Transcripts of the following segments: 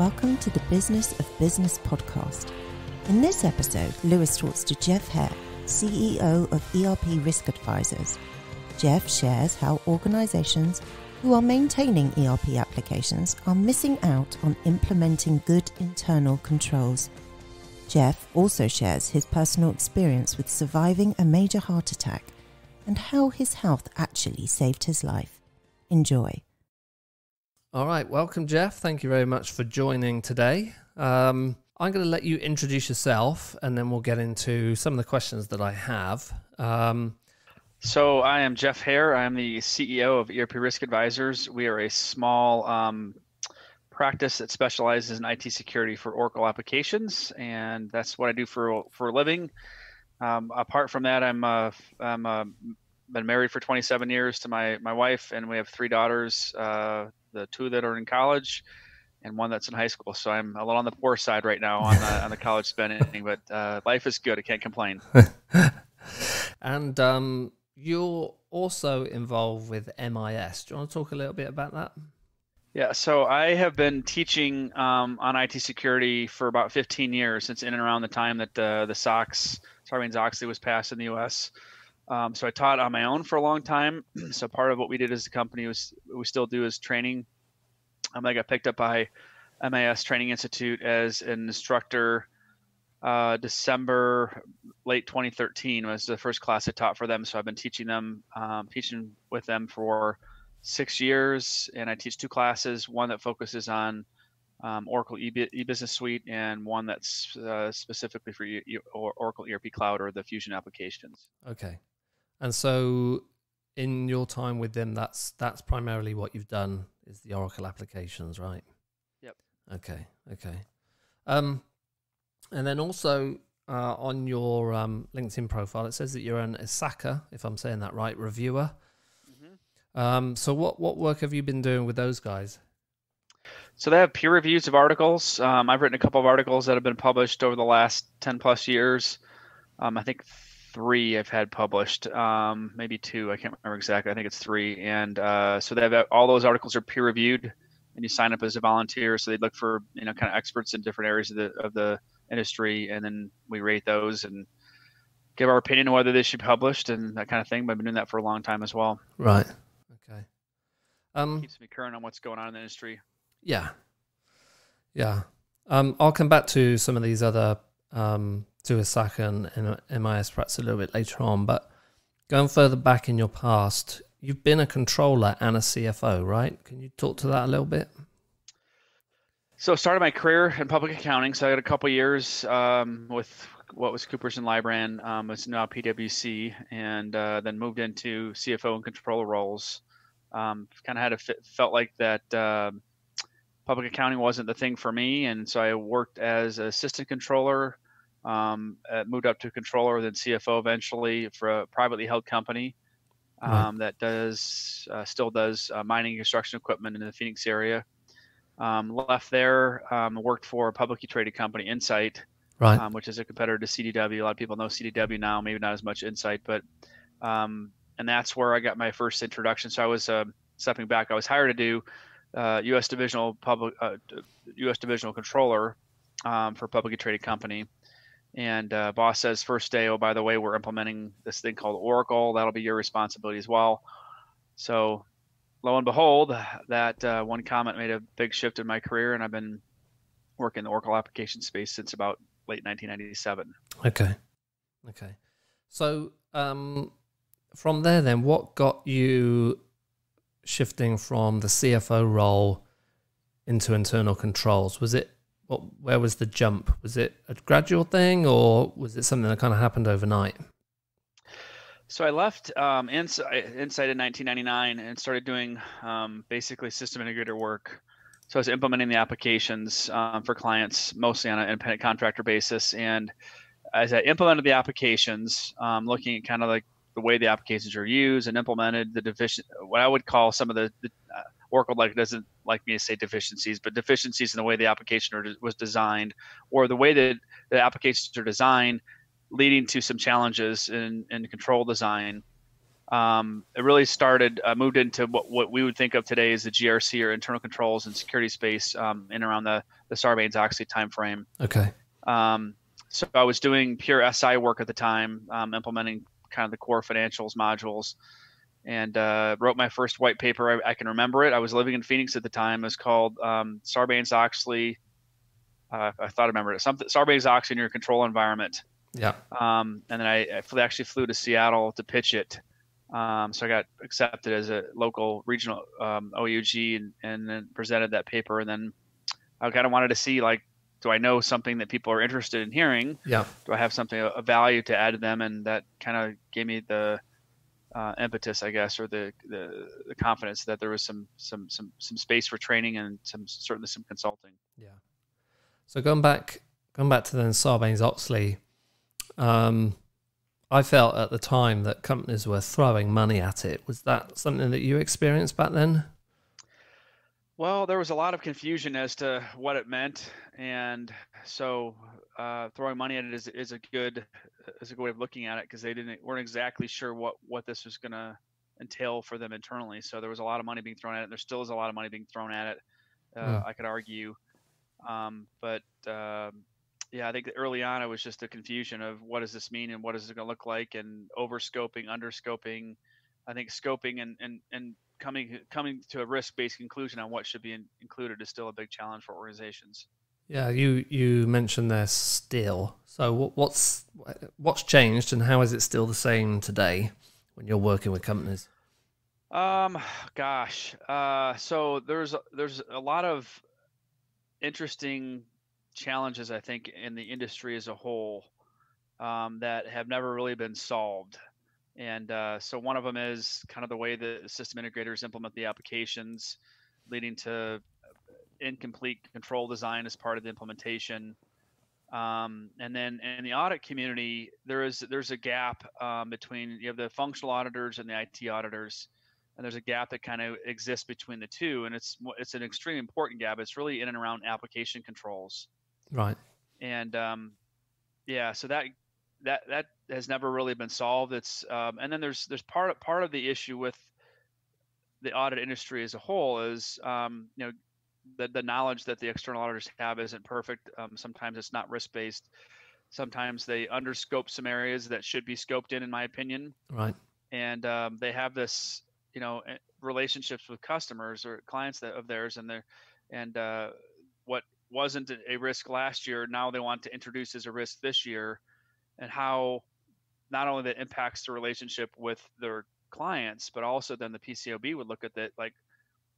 Welcome to the Business of Business podcast. In this episode, Lewis talks to Jeff Hare, CEO of ERP Risk Advisors. Jeff shares how organizations who are maintaining ERP applications are missing out on implementing good internal controls. Jeff also shares his personal experience with surviving a major heart attack and how his health actually saved his life. Enjoy. All right, welcome, Jeff. Thank you very much for joining today. I'm going to let you introduce yourself and then we'll get into some of the questions that I have. So I am Jeff Hare. I am the CEO of ERP Risk Advisors. We are a small practice that specializes in IT security for Oracle applications, and that's what I do for a living. Apart from that, I've been married for 27 years to my wife, and we have three daughters, the two that are in college and one that's in high school. So I'm a little on the poor side right now on the college spending, but life is good. I can't complain. And you're also involved with MIS. Do you want to talk a little bit about that? Yeah, so I have been teaching on IT security for about 15 years, since in and around the time that the SOX, Sarbanes-Oxley, was passed in the U.S. So I taught on my own for a long time. So part of what we did as a company was, we still do, is training. I got picked up by MAS Training Institute as an instructor. Late 2013 was the first class I taught for them. So I've been teaching them, teaching with them for 6 years, and I teach two classes, one that focuses on Oracle eBusiness suite, and one that's specifically for Oracle ERP cloud, or the fusion applications. Okay. And so in your time with them, that's primarily what you've done, is the Oracle applications, right? Yep. Okay. Okay. And then also on your LinkedIn profile, it says that you're an ISACA, if I'm saying that right, reviewer. Mm-hmm. So what work have you been doing with those guys? So they have peer reviews of articles. I've written a couple of articles that have been published over the last 10 plus years. I think three I've had published, maybe two. I can't remember exactly. I think it's three. And so they have, all those articles are peer reviewed, and you sign up as a volunteer. So they look for, you know, kind of experts in different areas of the industry, and then we rate those and give our opinion on whether they should be published and that kind of thing. But I've been doing that for a long time as well. Right. Okay. Keeps me current on what's going on in the industry. Yeah. Yeah. I'll come back to some of these other, to ISACA and MIS perhaps a little bit later on, but going further back in your past, you've been a controller and a CFO, right? Can you talk to that a little bit? So I started my career in public accounting. So I had a couple of years with what was Coopers and Lybrand, it's now PwC, and then moved into CFO and controller roles. Kind of had felt like that public accounting wasn't the thing for me, and so I worked as an assistant controller, moved up to controller, then CFO eventually for a privately held company that does still does mining and construction equipment in the Phoenix area. Left there, worked for a publicly traded company, Insight, right, which is a competitor to CDW. A lot of people know CDW now, maybe not as much Insight, but and that's where I got my first introduction. So I was stepping back. I was hired to do U.S. divisional U.S. divisional controller for a publicly traded company. And boss says first day, oh, by the way, we're implementing this thing called Oracle. That'll be your responsibility as well. So lo and behold, that one comment made a big shift in my career, and I've been working in the Oracle application space since about late 1997. Okay. Okay. So from there then, what got you shifting from the CFO role into internal controls? Was it, where was the jump? Was it a gradual thing, or was it something that kind of happened overnight? So I left Insight in 1999 and started doing basically system integrator work. So I was implementing the applications for clients, mostly on an independent contractor basis. And as I implemented the applications, looking at kind of like the way the applications are used and implemented, the what I would call some of the Oracle doesn't like me to say deficiencies, but deficiencies in the way the application was designed, or the way that the applications are designed, leading to some challenges in control design. It really started, moved into what we would think of today as the GRC or internal controls and security space in around the Sarbanes-Oxley timeframe. Okay. So I was doing pure SI work at the time, implementing kind of the core financials modules, and wrote my first white paper. I can remember it. I was living in Phoenix at the time. It was called Sarbanes-Oxley. I thought I remembered it. Something Sarbanes-Oxley in your control environment. Yeah. And then I actually flew to Seattle to pitch it. So I got accepted as a local regional OUG, and then presented that paper. And then I kind of wanted to see, like, do I know something that people are interested in hearing? Yeah. Do I have something of value to add to them? And that kind of gave me the impetus, I guess, or the confidence that there was some space for training and certainly some consulting. Yeah. So going back to then Sarbanes-Oxley, I felt at the time that companies were throwing money at it. Was that something that you experienced back then? Well, there was a lot of confusion as to what it meant, and so throwing money at it is a good way of looking at it, because they weren't exactly sure what this was going to entail for them internally. So there was a lot of money being thrown at it. There still is a lot of money being thrown at it. I could argue, yeah, I think early on it was just the confusion of what does this mean and what is it going to look like, and overscoping, underscoping. I think scoping and coming to a risk-based conclusion on what should be included is still a big challenge for organizations. Yeah, you mentioned there still. So what's changed, and how is it still the same today when you're working with companies? Gosh, so there's a lot of interesting challenges, I think, in the industry as a whole that have never really been solved. And so one of them is kind of the way the system integrators implement the applications, leading to incomplete control design as part of the implementation. And then in the audit community, there's a gap between, you have the functional auditors and the IT auditors, and there's a gap that kind of exists between the two, and it's an extremely important gap. It's really in and around application controls. Right. And yeah, so that has never really been solved. It's and then there's part of the issue with the audit industry as a whole is you know, the knowledge that the external auditors have isn't perfect. Sometimes it's not risk-based. Sometimes they underscope some areas that should be scoped in my opinion. Right. And they have this, you know, relationships with customers or clients of theirs, and what wasn't a risk last year, now they want to introduce as a risk this year, and how not only that impacts the relationship with their clients, but also then the PCOB would look at that, like,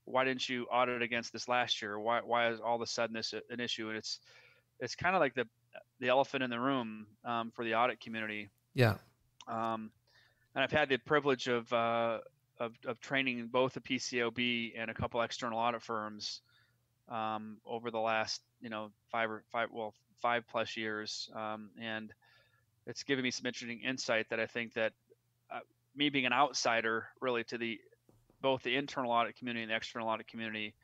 why didn't you audit against this last year? Why is all of a sudden this an issue? And it's kind of like the elephant in the room for the audit community. Yeah. And I've had the privilege of training both the PCOB and a couple external audit firms over the last, you know, five plus years, and it's given me some interesting insight that I think that me being an outsider really to both the internal audit community and the external audit community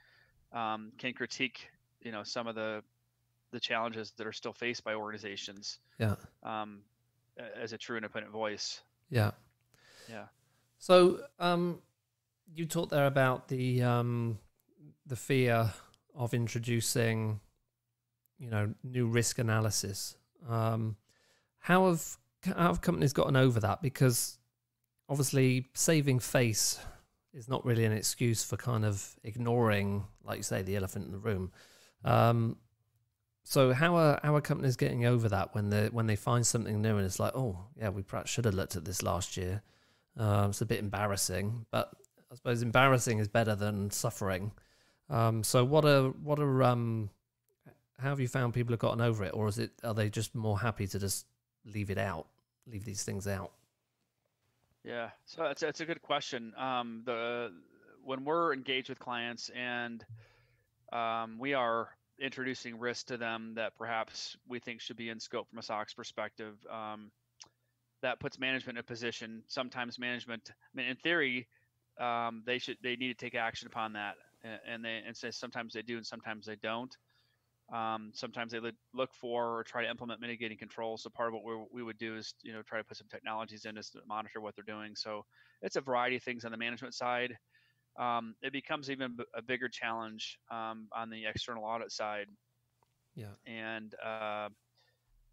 can critique, you know, some of the challenges that are still faced by organizations. Yeah. As a true independent voice. Yeah. Yeah. So you talked there about the fear of introducing, you know, new risk analysis. How have companies gotten over that? Because obviously saving face is not really an excuse for kind of ignoring, like you say, the elephant in the room. So how are companies getting over that when they find something new and it's like, oh yeah, we perhaps should have looked at this last year. It's a bit embarrassing, but I suppose embarrassing is better than suffering. So how have you found people have gotten over it, or are they just more happy to just leave it out, leave these things out? Yeah, so it's a good question. When we're engaged with clients and we are introducing risks to them that perhaps we think should be in scope from a SOX perspective, that puts management in a position. Sometimes management, I mean, in theory, they need to take action upon that, and sometimes they do and sometimes they don't. Sometimes they look for or try to implement mitigating controls. So part of what we would do is, you know, try to put some technologies in to monitor what they're doing. So it's a variety of things on the management side. It becomes even a bigger challenge on the external audit side. Yeah. And,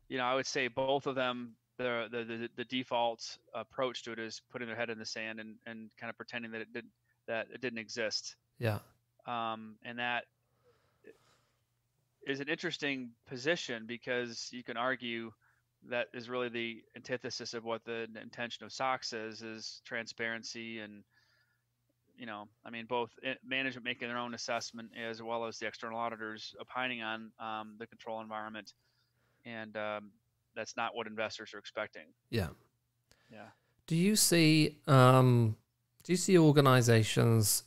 you know, I would say both of them, the default approach to it is putting their head in the sand and kind of pretending that it didn't exist. Yeah. And that is an interesting position, because you can argue that is really the antithesis of what the intention of SOX is transparency and, you know, I mean, both management making their own assessment as well as the external auditors opining on the control environment. And that's not what investors are expecting. Yeah. Yeah. Do you see organizations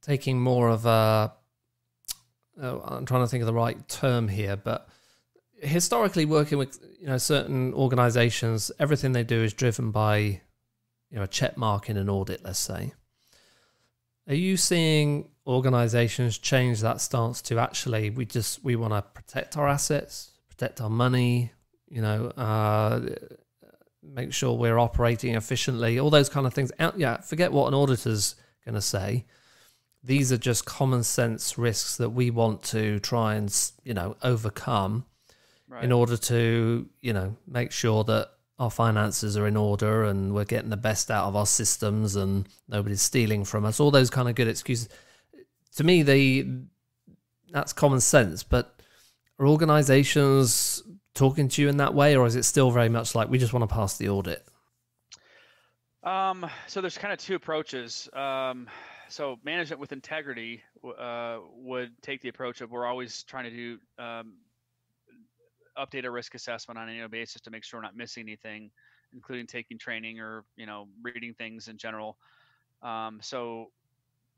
taking more of a, I'm trying to think of the right term here, but historically working with, you know, certain organizations, everything they do is driven by, you know, a check mark in an audit, let's say. Are you seeing organizations change that stance to actually, we want to protect our assets, protect our money, you know, make sure we're operating efficiently, all those kind of things. Yeah, forget what an auditor's going to say. These are just common sense risks that we want to try and, you know, overcome, right, in order to, you know, make sure that our finances are in order and we're getting the best out of our systems and nobody's stealing from us. All those kind of good excuses. To me, that's common sense. But are organizations talking to you in that way, or is it still very much like we just want to pass the audit? So there's kind of two approaches. So management with integrity would take the approach of we're always trying to do update a risk assessment on an annual basis to make sure we're not missing anything, including taking training or, you know, reading things in general. So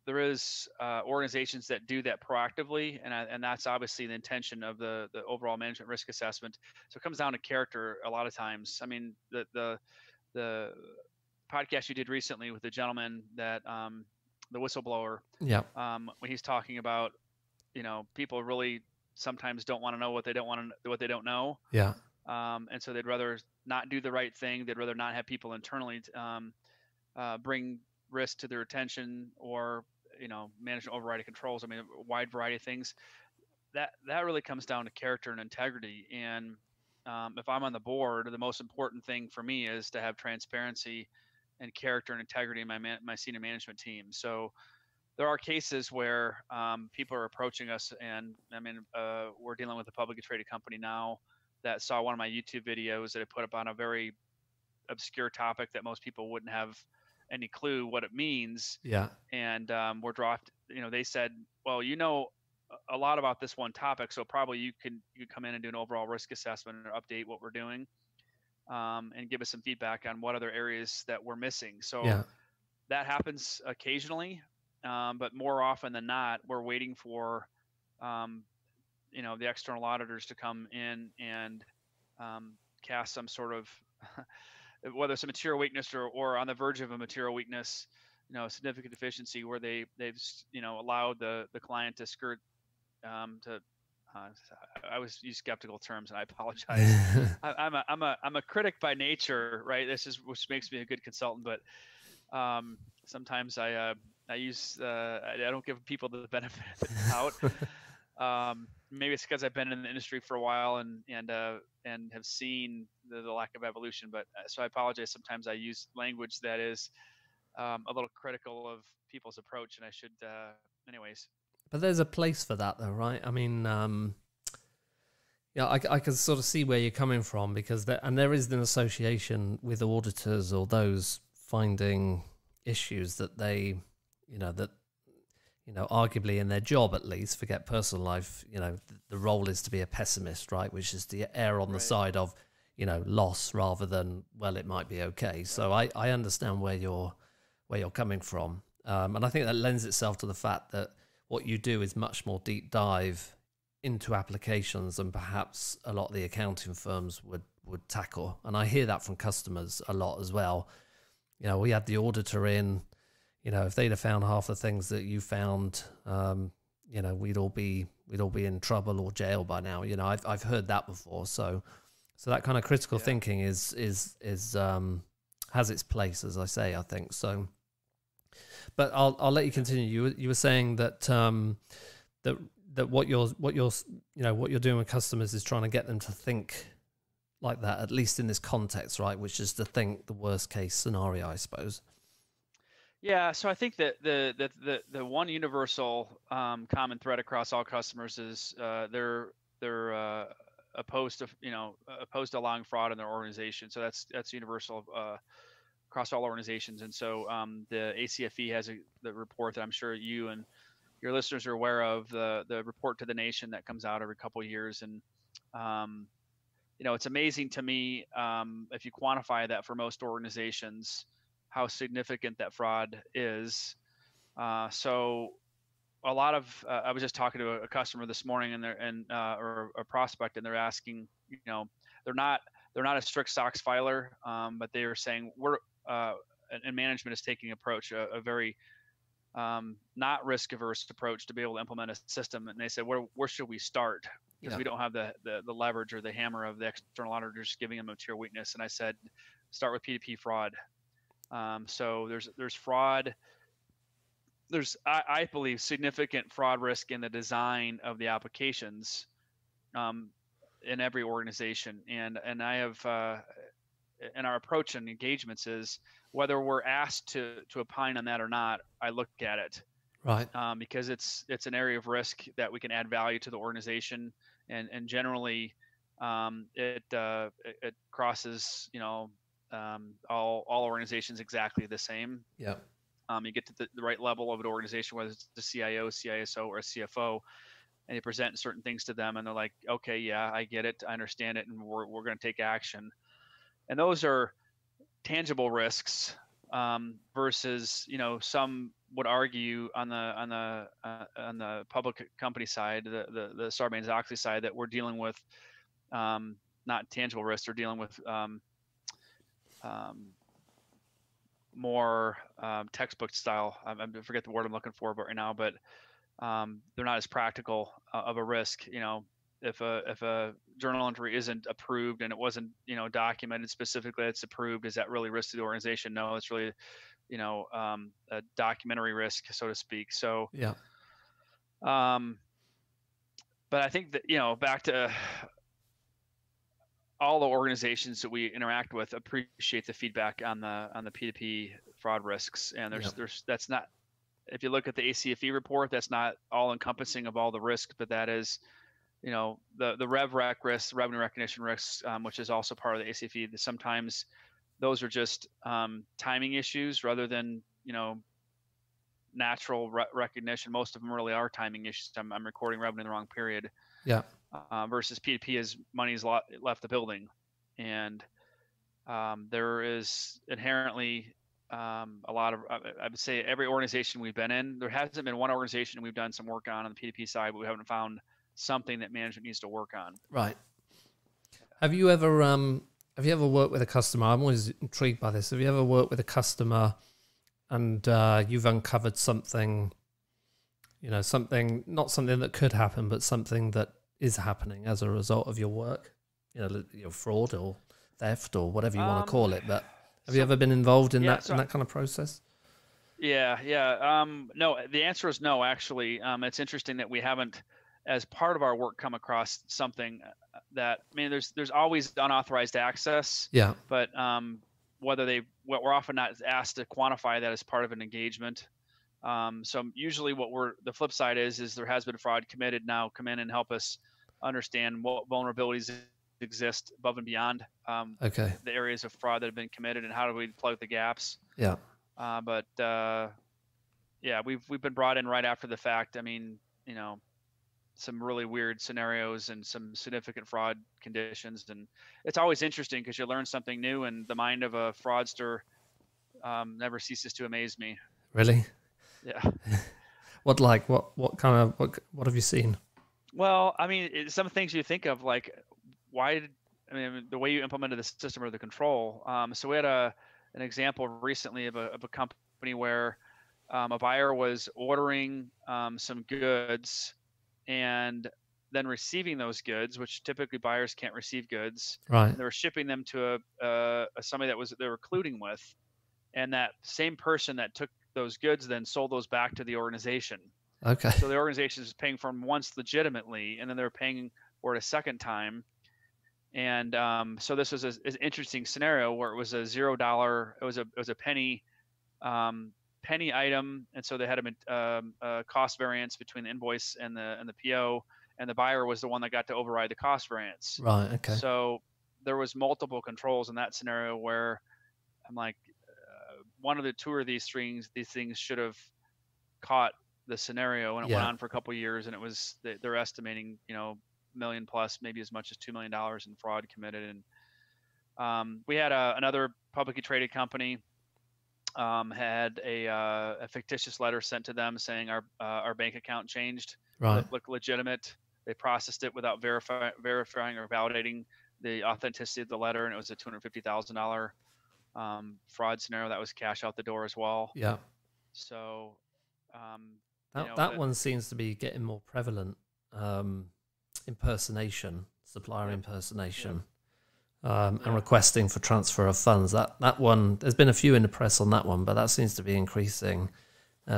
there is organizations that do that proactively, and that's obviously the intention of the overall management risk assessment. So it comes down to character a lot of times. I mean, the podcast you did recently with the gentleman that the whistleblower, yeah, when he's talking about, you know, people really sometimes don't want to know what they don't know. Yeah. And so they'd rather not do the right thing. They'd rather not have people internally bring risk to their attention, or, you know, manage an override of controls. I mean, a wide variety of things. That really comes down to character and integrity. And if I'm on the board, the most important thing for me is to have transparency and character and integrity in my senior management team. So there are cases where people are approaching us, and I mean, we're dealing with a publicly traded company now that saw one of my YouTube videos that I put up on a very obscure topic that most people wouldn't have any clue what it means. Yeah. And we're dropped, you know, they said, well, you know a lot about this one topic, so probably you can come in and do an overall risk assessment or update what we're doing. And give us some feedback on what other areas that we're missing. So yeah, that happens occasionally, but more often than not, we're waiting for, you know, the external auditors to come in and cast some sort of, whether it's a material weakness or on the verge of a material weakness, you know, significant deficiency where they've, you know, allowed the client to skirt to. I always use skeptical terms, and I apologize. I'm a critic by nature, right? This is which makes me a good consultant, but sometimes I don't give people the benefit of the doubt. Maybe it's because I've been in the industry for a while and have seen the lack of evolution. But so I apologize. Sometimes I use language that is a little critical of people's approach, and I should, anyways. But there's a place for that, though, right? I mean, yeah, I can sort of see where you're coming from, because there is an association with auditors or those finding issues that they, arguably in their job, at least, forget personal life, you know, the role is to be a pessimist, right? Which is to err on the side of, you know, loss rather than, well, it might be okay. So I understand where you're coming from, and I think that lends itself to the fact that what you do is much more deep dive into applications than perhaps a lot of the accounting firms would tackle. And I hear that from customers a lot as well. You know, we had the auditor in, you know, if they'd have found half the things that you found, you know, we'd all be in trouble or jail by now. You know, I've heard that before. So that kind of critical thinking is has its place, as I say, I think. So, but I'll let you continue. You were saying that that what you're doing with customers is trying to get them to think like that, at least in this context, right? Which is to think the worst case scenario, I suppose. Yeah, so I think that the one universal common thread across all customers is they're opposed to allowing fraud in their organization. So that's universal across all organizations. And so the ACFE has the report that I'm sure you and your listeners are aware of, the report to the nation that comes out every couple of years. And you know, it's amazing to me if you quantify that for most organizations, how significant that fraud is. So a lot of, I was just talking to a customer this morning or a prospect, and they're asking, you know, they're not a strict SOX filer, but they are saying and management is taking approach, a very not risk averse approach to be able to implement a system. And they said, where should we start? Because we don't have the leverage or the hammer of the external auditors giving them a tier weakness. And I said, start with P2P fraud. So there's fraud. There's, I believe, significant fraud risk in the design of the applications in every organization. And I have, and our approach and engagements is whether we're asked to opine on that or not, I look at it. Right. Because it's an area of risk that we can add value to the organization. And generally it crosses, you know, all organizations exactly the same. Yeah. You get to the right level of an organization, whether it's the CIO, CISO, or a CFO, and you present certain things to them, and they're like, okay, yeah, I get it, I understand it, and we're going to take action. And those are tangible risks versus, you know, some would argue on the public company side, the Sarbanes-Oxley side, that we're dealing with not tangible risks, we're dealing with more textbook style. I forget the word I'm looking for right now, but they're not as practical of a risk. You know, if a journal entry isn't approved and it wasn't, you know, documented specifically it's approved, is that really risk to the organization? No, it's really, you know, a documentary risk, so to speak. So yeah. But I think that, you know, back to all the organizations that we interact with appreciate the feedback on the P2P fraud risks. And there's that's not, if you look at the ACFE report, that's not all encompassing of all the risks, but that is, you know, the rev rec risks, revenue recognition risks, which is also part of the ACFE. Sometimes those are just timing issues rather than, you know, natural recognition. Most of them really are timing issues. I'm recording revenue in the wrong period. Yeah. Versus P2P is money's left the building, and there is inherently a lot of, I would say every organization we've been in, there hasn't been one organization we've done some work on the P2P side, but we haven't found something that management needs to work on. Right. Have you ever worked with a customer? I'm always intrigued by this. Have you ever worked with a customer and you've uncovered something, you know, something, not something that could happen, but something that is happening as a result of your work, you know, your fraud or theft or whatever you want to call it. But have you ever been involved in that kind of process? Yeah. No, the answer is no, actually. It's interesting that we haven't, as part of our work, come across something that, I mean, there's always unauthorized access. Yeah. But we're often not asked to quantify that as part of an engagement. So usually the flip side is there has been fraud committed. Now come in and help us understand what vulnerabilities exist above and beyond the areas of fraud that have been committed, and how do we plug the gaps. Yeah. But we've been brought in right after the fact. I mean, you know, some really weird scenarios and some significant fraud conditions, and it's always interesting because you learn something new, and the mind of a fraudster never ceases to amaze me. Really? Yeah. What have you seen? Well, I mean, some things you think of, like, the way you implemented the system or the control. So we had an example recently of a company where a buyer was ordering some goods and then receiving those goods, which typically buyers can't receive goods. Right. They were shipping them to a somebody that was they were colluding with, and that same person that took those goods then sold those back to the organization. Okay. So the organization is paying for them once legitimately, and then they're paying for it a second time. And so this was an interesting scenario where it was a $0. It was a penny item, and so they had a cost variance between the invoice and the PO, and the buyer was the one that got to override the cost variance. Right. Okay. So there was multiple controls in that scenario where I'm like, one of the two or these things should have caught the scenario, and it went on for a couple of years, and it was they're estimating million plus, maybe as much as $2 million in fraud committed. And we had another publicly traded company had a fictitious letter sent to them saying our bank account changed. Right. It looked legitimate. They processed it without verifying or validating the authenticity of the letter, and it was a $250,000 fraud scenario that was cash out the door as well. Yeah. So that one seems to be getting more prevalent. Impersonation, supplier impersonation, and requesting for transfer of funds. That one, there's been a few in the press on that one, but that seems to be increasing.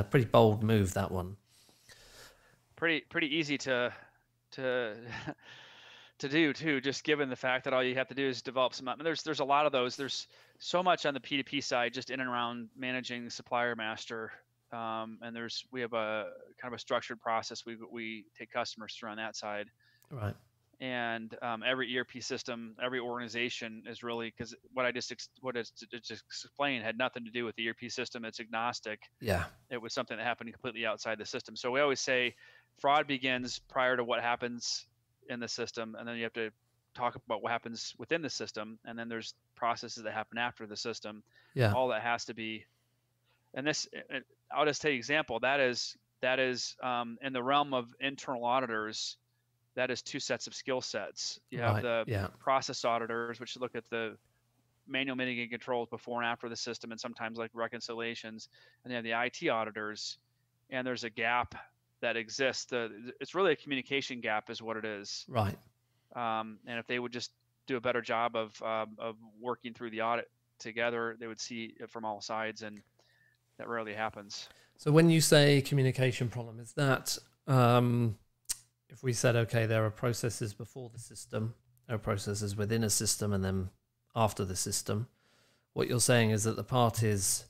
Pretty bold move, that one. Pretty easy to do too, just given the fact that all you have to do is develop some. I mean, there's a lot of those. There's so much on the P2P side, just in and around managing supplier master. And we have a kind of a structured process we take customers through on that side. Right. And every ERP system, every organization is really, because what I just explained had nothing to do with the ERP system. It's agnostic. Yeah. It was something that happened completely outside the system. So we always say fraud begins prior to what happens in the system, and then you have to talk about what happens within the system, and then there's processes that happen after the system. Yeah. All that has to be. And this, I'll just take an example. That is in the realm of internal auditors. That is two sets of skill sets. You have the process auditors, which look at the manual mitigating controls before and after the system, and sometimes like reconciliations. And then you have the IT auditors, and there's a gap that exists. It's really a communication gap, is what it is. Right. And if they would just do a better job of working through the audit together, they would see it from all sides, and that rarely happens. So when you say communication problem, is that if we said, okay, there are processes before the system, there are processes within a system, and then after the system, what you're saying is that the parties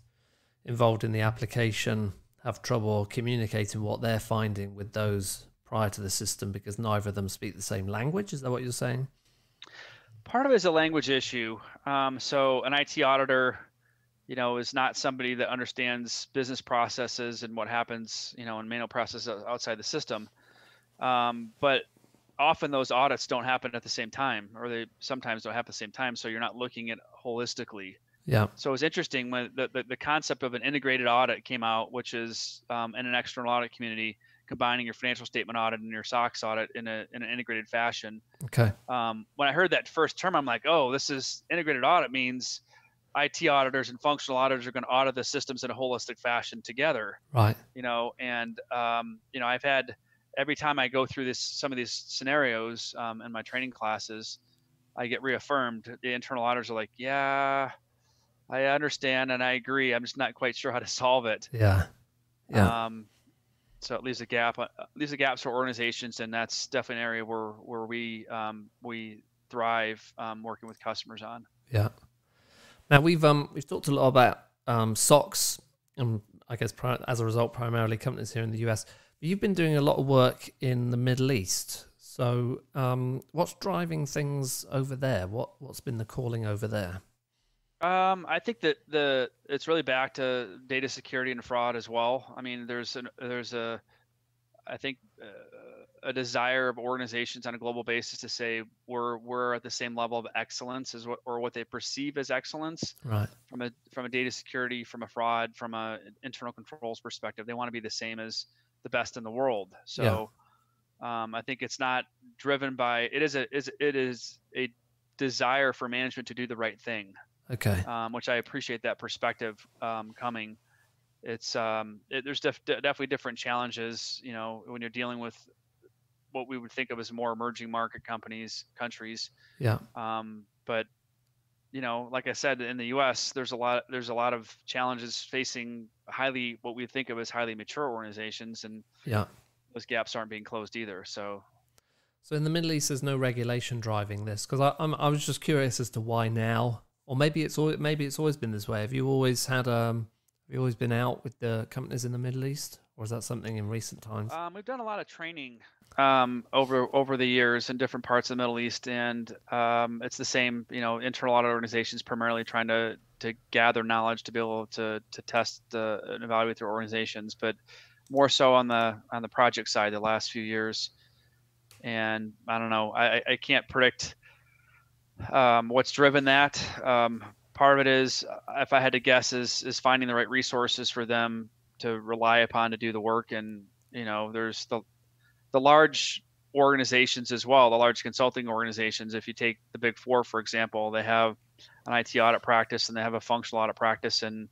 involved in the application have trouble communicating what they're finding with those prior to the system because neither of them speak the same language? Is that what you're saying? Part of it is a language issue. So an IT auditor, is not somebody that understands business processes and what happens, in manual processes outside the system. But often those audits don't happen at the same time, or they sometimes don't happen at the same time. So you're not looking at holistically. Yeah. So it was interesting when the concept of an integrated audit came out, which is in an external audit community, combining your financial statement audit and your SOX audit in an integrated fashion. Okay. When I heard that first term, I'm like, oh, this is integrated audit means IT auditors and functional auditors are going to audit the systems in a holistic fashion together. Right. I've had, every time I go through some of these scenarios in my training classes, I get reaffirmed. The internal auditors are like, yeah, I understand and I agree. I'm just not quite sure how to solve it. Yeah. Yeah. So it leaves a gap. Leaves a gap for organizations, and that's definitely an area where we thrive working with customers on. Yeah. Now we've talked a lot about SOX, and I guess as a result, primarily companies here in the US. You've been doing a lot of work in the Middle East. So what's driving things over there? What's been the calling over there? I think that it's really back to data security and fraud as well. I mean, there's a desire of organizations on a global basis to say we're at the same level of excellence as what they perceive as excellence. Right. From a data security, from a fraud, from a internal controls perspective, they want to be the same as the best in the world. So I think it's not driven by, it is a desire for management to do the right thing. Okay. Which I appreciate that perspective coming. it's there's definitely different challenges, you know, when you're dealing with what we would think of as more emerging market countries. Yeah. But you know, like I said, in the U.S., there's a lot of challenges facing what we think of as highly mature organizations, and yeah, those gaps aren't being closed either. So in the Middle East, there's no regulation driving this, because I was just curious as to why now, or maybe it's always been this way. Have you always had have you always been out with the companies in the Middle East, or is that something in recent times? We've done a lot of training over the years in different parts of the Middle East, and it's the same, you know, internal audit organizations primarily trying to gather knowledge to be able to test and evaluate their organizations, but more so on the project side the last few years. And I don't know, I can't predict what's driven that. Part of it is, if I had to guess, is finding the right resources for them to rely upon to do the work. And you know, there's the large organizations as well, the large consulting organizations. If you take the Big Four, for example, they have an IT audit practice and they have a functional audit practice, and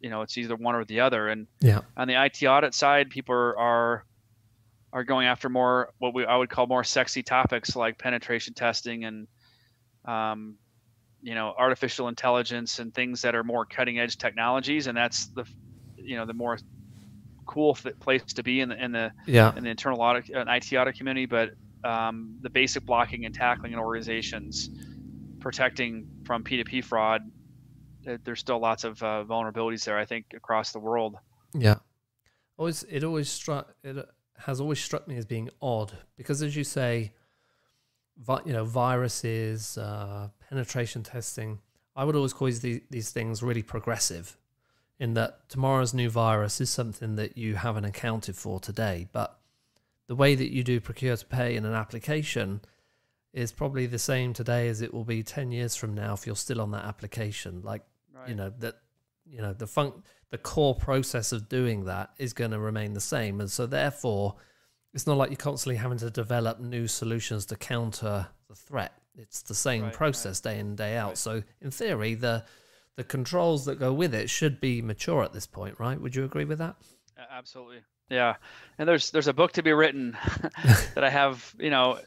you know, it's either one or the other. And yeah, on the IT audit side, people are going after more I would call more sexy topics, like penetration testing and you know, artificial intelligence and things that are more cutting edge technologies. And that's the more cool place to be in the internal audit and IT audit community. But the basic blocking and tackling in organizations, protecting from P2P fraud, there's still lots of vulnerabilities there, I think, across the world. Yeah, it has always struck me as being odd, because as you say, you know, viruses, penetration testing, I would always call these things really progressive, in that tomorrow's new virus is something that you haven't accounted for today. But the way that you do procure to pay in an application is probably the same today as it will be 10 years from now if you're still on that application. Like, right. You know, the core process of doing that is going to remain the same. And so therefore, it's not like you're constantly having to develop new solutions to counter the threat. It's the same process day in, day out. Right. So in theory, the controls that go with it should be mature at this point, right? Would you agree with that? Absolutely. Yeah. And there's a book to be written that I have, you know,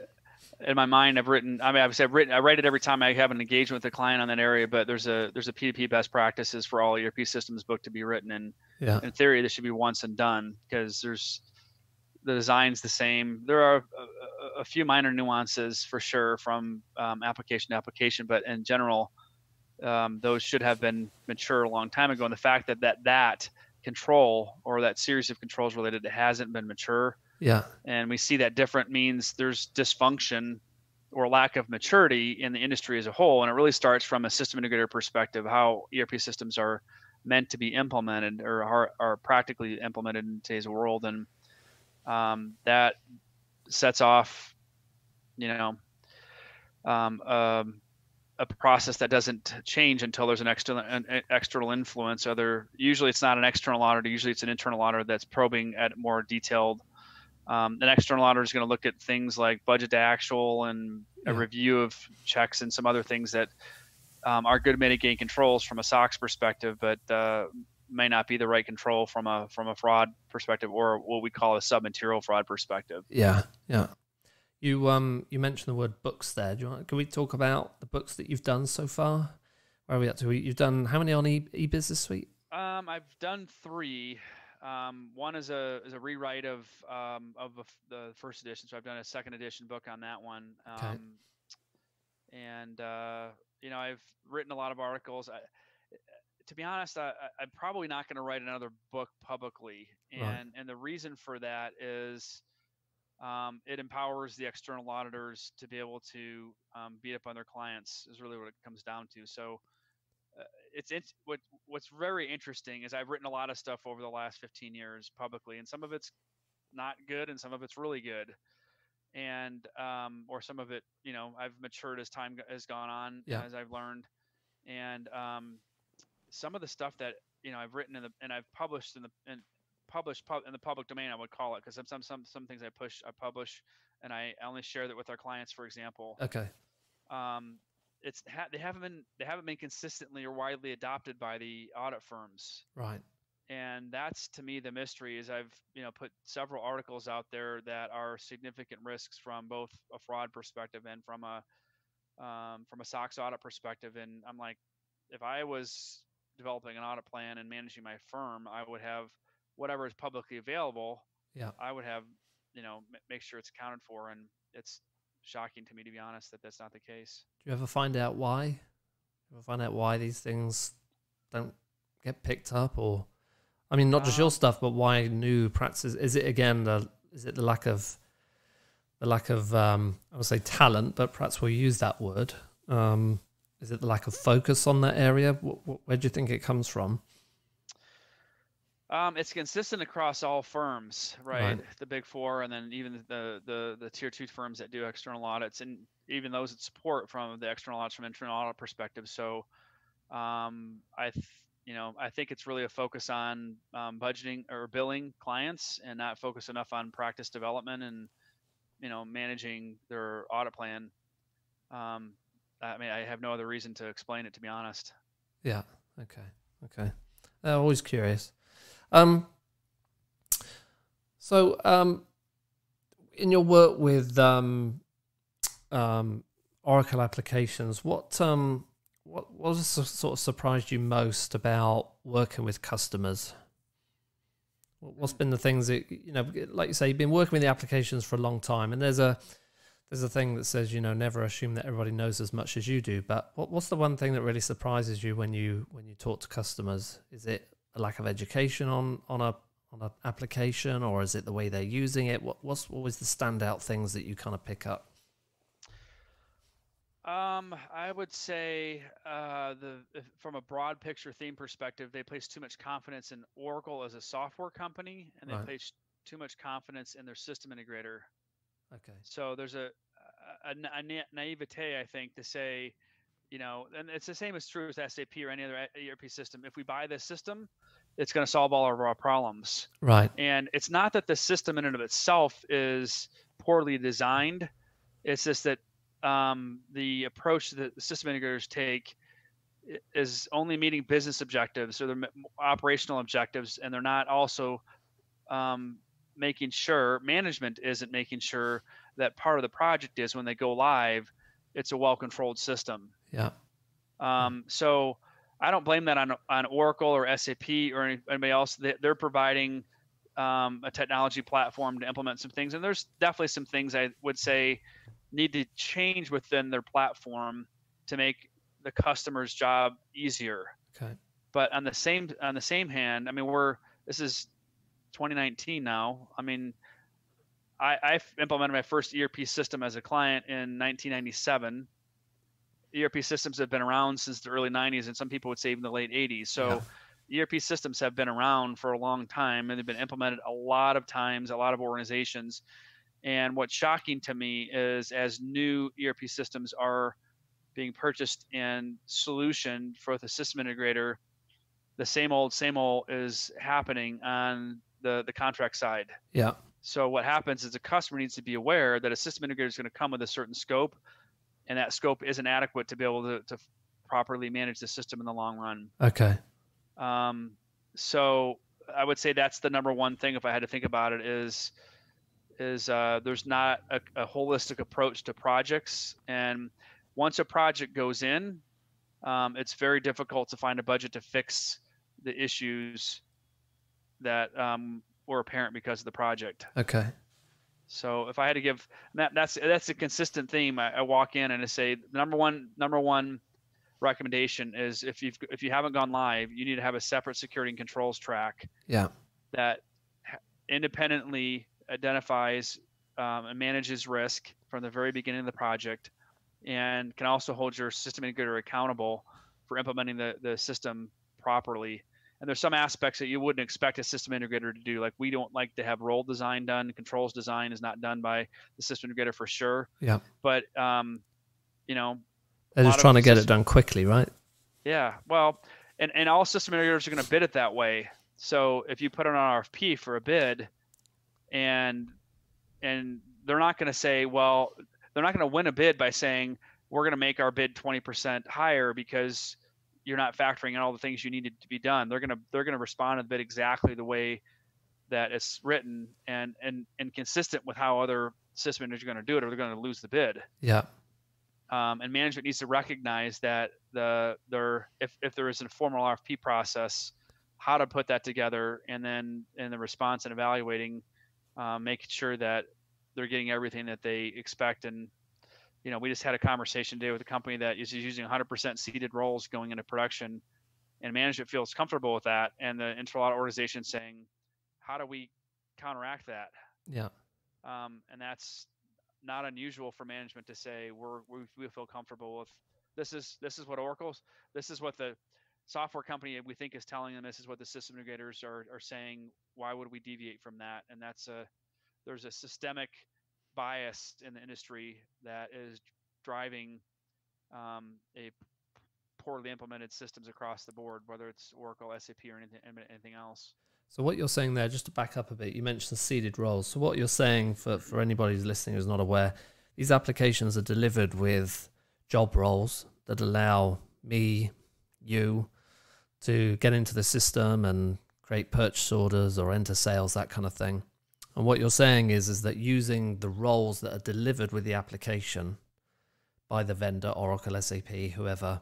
in my mind. I write it every time I have an engagement with a client on that area, but there's a P2P best practices for all ERP systems book to be written. And yeah, in theory, this should be once and done, because the design's the same. There are a few minor nuances for sure from application to application, but in general, those should have been mature a long time ago. And the fact that control, or that series of controls related, it hasn't been mature. Yeah. And we see that different means there's dysfunction or lack of maturity in the industry as a whole. And it really starts from a system integrator perspective, how ERP systems are meant to be implemented, or are practically implemented in today's world. And that sets off, you know, a process that doesn't change until there's an external influence. Usually it's not an external auditor. Usually it's an internal auditor that's probing at more detailed. An external auditor is going to look at things like budget to actual and a review of checks and some other things that are good mitigating controls from a SOX perspective, but may not be the right control from a fraud perspective, or what we call a sub-material fraud perspective. Yeah, yeah. You mentioned the word books there. Can we talk about the books that you've done so far? Where are we up to? You've done how many on eBusiness Suite? I've done 3. One is a rewrite of the first edition, so I've done a second edition book on that one. Okay. And you know, I've written a lot of articles. To be honest, I'm probably not going to write another book publicly, and right. And the reason for that is, it empowers the external auditors to be able to beat up on their clients, is really what it comes down to. So what's very interesting is I've written a lot of stuff over the last 15 years publicly, and some of it's not good and some of it's really good. And or some of it, you know, I've matured as time has gone on, as I've learned. And some of the stuff that, you know, I've written and I've published in the public domain, I would call it, because some things I publish, and I only share that with our clients, for example. Okay. They haven't been consistently or widely adopted by the audit firms. Right. And that's, to me, the mystery. Is I've put several articles out there that are significant risks from both a fraud perspective and from a SOX audit perspective. And I'm like, if I was developing an audit plan and managing my firm, I would have whatever is publicly available. Yeah, I would have, make sure it's accounted for. And it's shocking to me, to be honest, that that's not the case. Do you ever find out why? Do you ever find out why these things don't get picked up? Or, I mean, not just your stuff, but why new practices? Is it, again, the lack of, I would say talent, but perhaps we'll use that word. Is it the lack of focus on that area? Where do you think it comes from? It's consistent across all firms, right? The big four, and then even the tier two firms that do external audits, and even those that support from the external audits from internal audit perspective. So, I think it's really a focus on budgeting or billing clients, and not focus enough on practice development and managing their audit plan. I mean, I have no other reason to explain it, to be honest. Yeah. Okay. Okay. Always curious. In your work with Oracle applications, what sort of surprised you most about working with customers? What's been the things that, like you say, you've been working with the applications for a long time, and there's a thing that says, never assume that everybody knows as much as you do. But what's the one thing that really surprises you when you talk to customers? Is it a lack of education on a application, or is it the way they're using it? What's always the standout things that you kind of pick up? I would say from a broad picture theme perspective, they place too much confidence in Oracle as a software company, and they place too much confidence in their system integrator. Okay. So there's a naivete, I think, to say, and it's the same as true as SAP or any other ERP system. If we buy this system, it's going to solve all of our problems. Right. And it's not that the system in and of itself is poorly designed. It's just that the approach that the system integrators take is only meeting business objectives or their operational objectives, and they're not also management isn't making sure that part of the project is, when they go live, it's a well-controlled system. Yeah. So I don't blame that on Oracle or SAP or anybody else. They're providing a technology platform to implement some things. And there's definitely some things I would say need to change within their platform to make the customer's job easier. Okay. But on the same hand, I mean, this is 2019 now. I mean, I implemented my first ERP system as a client in 1997. ERP systems have been around since the early 90s, and some people would say even the late 80s. So yeah. ERP systems have been around for a long time, and they've been implemented a lot of times, a lot of organizations. And what's shocking to me is, as new ERP systems are being purchased and solutioned for the system integrator, the same old is happening on the contract side. Yeah. So what happens is, the customer needs to be aware that a system integrator is going to come with a certain scope, and that scope isn't adequate to be able to properly manage the system in the long run. Okay. So I would say that's the number one thing, if I had to think about it, is there's not a holistic approach to projects. And once a project goes in, it's very difficult to find a budget to fix the issues that were apparent because of the project. Okay. So if I had to give that's a consistent theme. I walk in and I say, number one recommendation is, if you haven't gone live, you need to have a separate security and controls track. Yeah. That independently identifies and manages risk from the very beginning of the project, and can also hold your system integrator accountable for implementing the system properly. And there's some aspects that you wouldn't expect a system integrator to do. Like, we don't like to have role design done. Controls design is not done by the system integrator, for sure. Yeah. But, they're just trying to get it done quickly, right? Yeah. Well, and all system integrators are going to bid it that way. So if you put on an RFP for a bid, and they're not going to say, well, they're not going to win a bid by saying, we're going to make our bid 20% higher because you're not factoring in all the things you needed to be done, they're gonna respond a bit exactly the way that it's written and consistent with how other system managers are going to do it, or they're going to lose the bid. Yeah. And management needs to recognize that if there is a formal RFP process, how to put that together, and then in the response and evaluating, making sure that they're getting everything that they expect. And you know, we just had a conversation today with a company that is using 100% seated roles going into production, and management feels comfortable with that, and the internal organization saying, how do we counteract that? Yeah. And that's not unusual for management to say, we feel comfortable with this is what Oracle's, this is what the software company we think is telling them, this is what the system integrators are saying. Why would we deviate from that? And that's there's a systemic bias in the industry that is driving a poorly implemented systems across the board, whether it's Oracle, SAP, or anything else. So what you're saying there, just to back up a bit, you mentioned seeded roles. So what you're saying, for anybody who's listening who's not aware, these applications are delivered with job roles that allow me, you, to get into the system and create purchase orders or enter sales, that kind of thing. And what you're saying is that using the roles that are delivered with the application by the vendor, Oracle, SAP, whoever,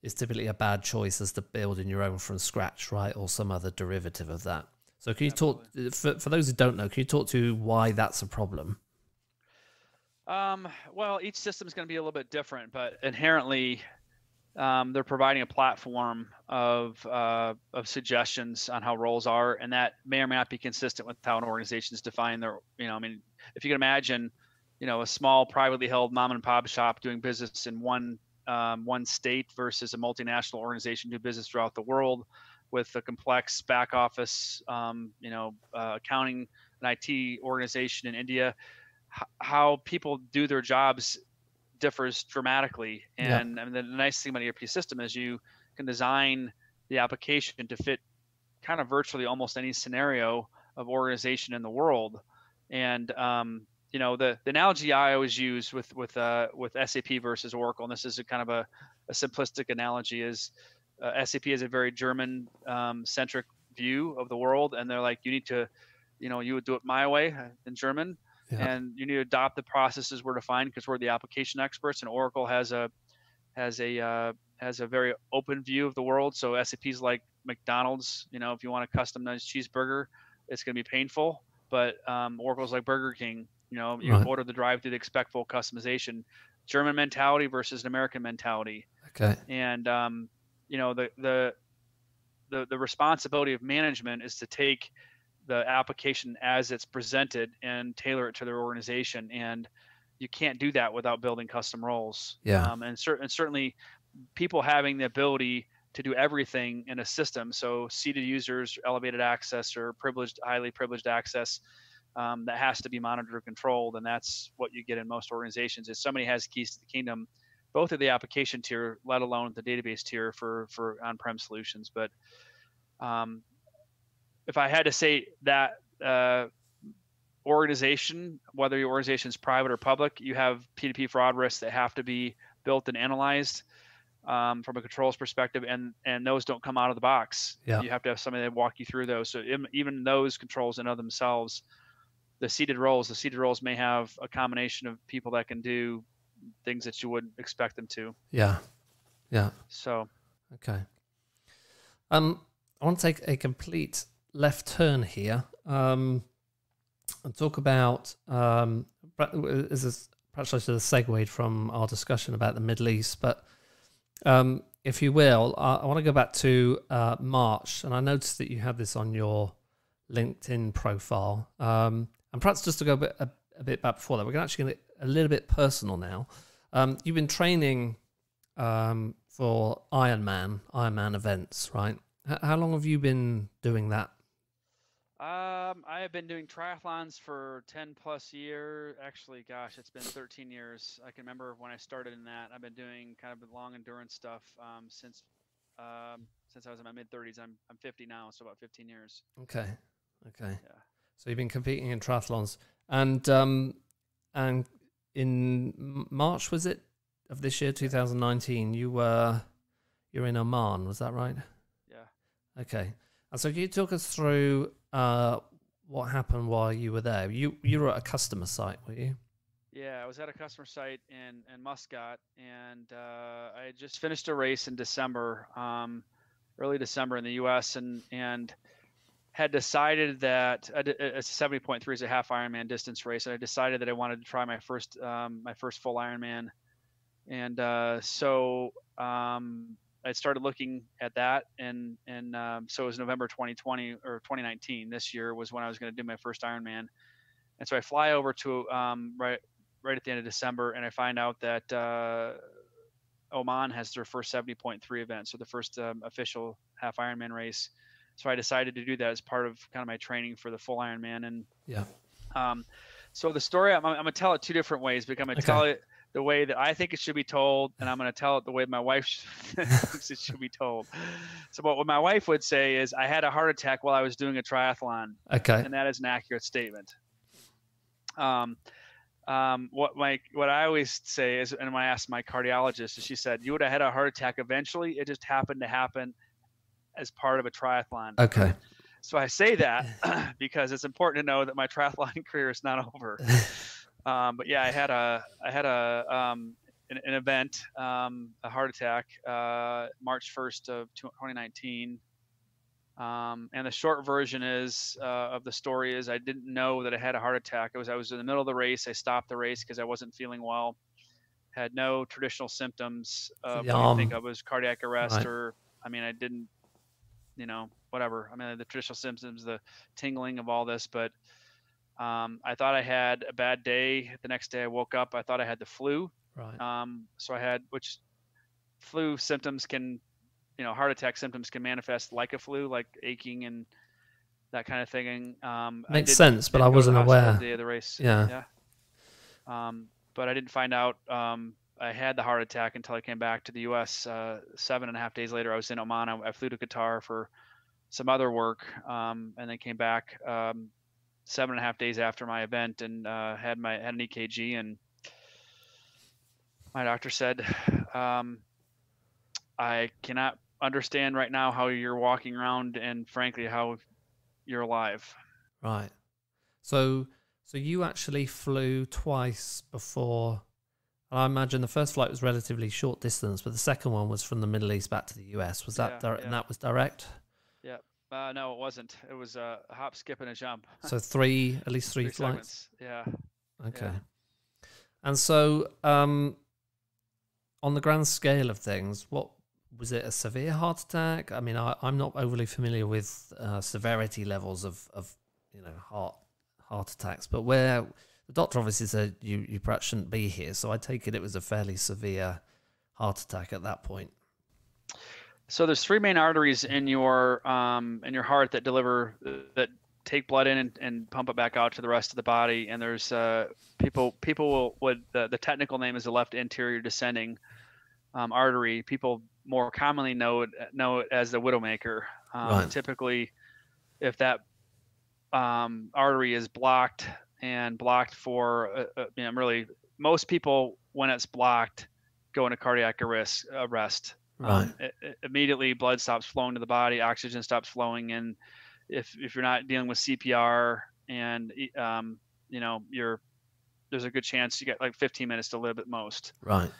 is typically a bad choice as to building your own from scratch, right? Or some other derivative of that. So can you Absolutely. Talk, for those who don't know, can you talk to why that's a problem? Well, each system is going to be a little bit different, but inherently they're providing a platform of suggestions on how roles are, and that may or may not be consistent with how an organization's defined their, you know, I mean, if you can imagine, you know, a small privately held mom and pop shop doing business in one state versus a multinational organization do business throughout the world with a complex back office, accounting and IT organization in India, how people do their jobs differs dramatically. And yeah. I mean, the nice thing about an ERP system is you can design the application to fit kind of virtually almost any scenario of organization in the world. And, you know, the analogy I always use with SAP versus Oracle, and this is a kind of a simplistic analogy, is SAP has a very German centric view of the world, and they're like, you need to, you know, you would do it my way in German, yeah. and you need to adopt the processes we're defined because we're the application experts. And Oracle has a very open view of the world. So SAP's like McDonald's, you know, if you want a customized cheeseburger, it's going to be painful, but Oracle's like Burger King. You know, you right. order the drive-through to expect full customization. German mentality versus an American mentality. Okay. And you know, the responsibility of management is to take the application as it's presented and tailor it to their organization. And you can't do that without building custom roles. Yeah. And certainly, people having the ability to do everything in a system. So seated users, elevated access, or privileged, highly privileged access. That has to be monitored or controlled, and that's what you get in most organizations. Is somebody has keys to the kingdom, both at the application tier, let alone the database tier for on-prem solutions. But if I had to say that organization, whether your organization is private or public, you have P2P fraud risks that have to be built and analyzed from a controls perspective, and those don't come out of the box. Yeah. You have to have somebody that walk you through those. So even those controls in of themselves. The seated roles may have a combination of people that can do things that you wouldn't expect them to. Yeah. Yeah. So. Okay. I want to take a complete left turn here and talk about, perhaps I should have segued from our discussion about the Middle East, but if you will, I want to go back to March, and I noticed that you had this on your LinkedIn profile. And perhaps just to go a bit back before that, we're actually going to get a little bit personal now. You've been training for Ironman events, right? How long have you been doing that? I have been doing triathlons for 10+ years. Actually, gosh, it's been 13 years. I can remember when I started in that. I've been doing kind of long endurance stuff since I was in my mid-30s. I'm 50 now, so about 15 years. Okay. Okay. Yeah. So you've been competing in triathlons, and in March, was it, of this year, 2019, you were you're in Oman, was that right? Yeah. Okay. And so can you talk us through what happened while you were there? You were at a customer site, were you? Yeah, I was at a customer site in Muscat, and I had just finished a race in December, early December in the U.S., and had decided that a 70.3 is a half Ironman distance race, and I decided that I wanted to try my first full Ironman, and so I started looking at that, and so it was November 2020 or 2019. This year was when I was going to do my first Ironman, and so I fly over to right at the end of December, and I find out that Oman has their first 70.3 event, so the first official half Ironman race. So I decided to do that as part of kind of my training for the full Ironman. And yeah, so the story, I'm going to tell it two different ways, because I'm going to tell it the way that I think it should be told, and I'm going to tell it the way my wife thinks it should be told. So what my wife would say is, I had a heart attack while I was doing a triathlon. Okay. And that is an accurate statement. What I always say is, and when I asked my cardiologist, and she said, you would have had a heart attack eventually. It just happened to happen as part of a triathlon. Okay. So I say that because it's important to know that my triathlon career is not over. But yeah, I had an event, a heart attack, March 1st of 2019. And the short version is, of the story is, I didn't know that I had a heart attack. I was in the middle of the race. I stopped the race because I wasn't feeling well, had no traditional symptoms of what you think of as cardiac arrest, right. Or, I mean, I didn't, you know, whatever. I mean, the traditional symptoms, the tingling of all this, but I thought I had a bad day. The next day I woke up, I thought I had the flu. Right. So I had, which flu symptoms can, you know, heart attack symptoms can manifest like a flu, like aching and that kind of thing. Makes sense, but I wasn't aware. The day of the race. Yeah. Yeah. But I didn't find out I had the heart attack until I came back to the U.S. 7.5 days later. I was in Oman. I flew to Qatar for some other work, and then came back 7.5 days after my event, and had an EKG. And my doctor said, I cannot understand right now how you're walking around, and frankly, how you're alive. Right. So you actually flew twice before. I imagine the first flight was relatively short distance, but the second one was from the Middle East back to the US. Was that direct? Yeah. And that was direct? Yeah. No, it wasn't. It was a hop, skip, and a jump. So at least three flights? Segments. Yeah. Okay. Yeah. And so on the grand scale of things, what was it, a severe heart attack? I mean, I'm not overly familiar with severity levels of you know, heart attacks, but where... The doctor obviously said you perhaps shouldn't be here, so I take it was a fairly severe heart attack at that point. So there's three main arteries in your heart that deliver, that take blood in and pump it back out to the rest of the body. And there's the technical name is the left anterior descending artery. People more commonly know it as the widowmaker. Right. Typically, if that artery is blocked for, you know, really most people, when it's blocked, go into cardiac arrest. Right. Immediately blood stops flowing to the body, oxygen stops flowing. And if you're not dealing with CPR and, you know, there's a good chance you got like 15 minutes to live at most. Right.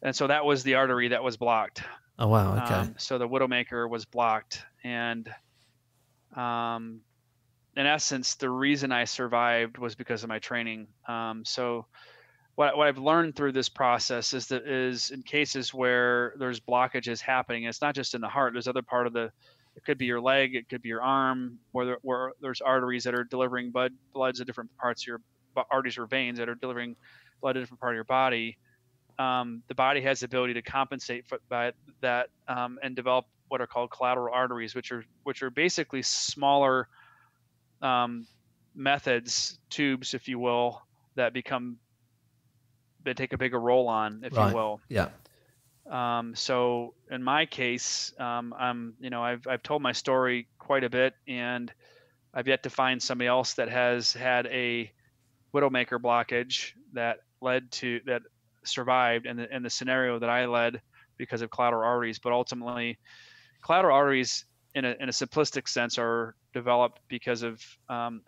And so that was the artery that was blocked. Oh, wow. Okay. So the widowmaker was blocked, and, in essence, the reason I survived was because of my training. So what I've learned through this process is that in cases where there's blockages happening, it's not just in the heart, there's other part of it could be your leg, it could be your arm, where there's arteries that are delivering blood to different parts of your arteries or veins that are delivering blood to different part of your body. The body has the ability to compensate by that and develop what are called collateral arteries, which are basically smaller methods, tubes, if you will, that take a bigger roll on, if right. you will. Yeah. So in my case, I'm, you know, I've told my story quite a bit, and I've yet to find somebody else that has had a widowmaker blockage that survived. And the scenario that I led because of collateral arteries. But ultimately, collateral arteries in a simplistic sense are developed because of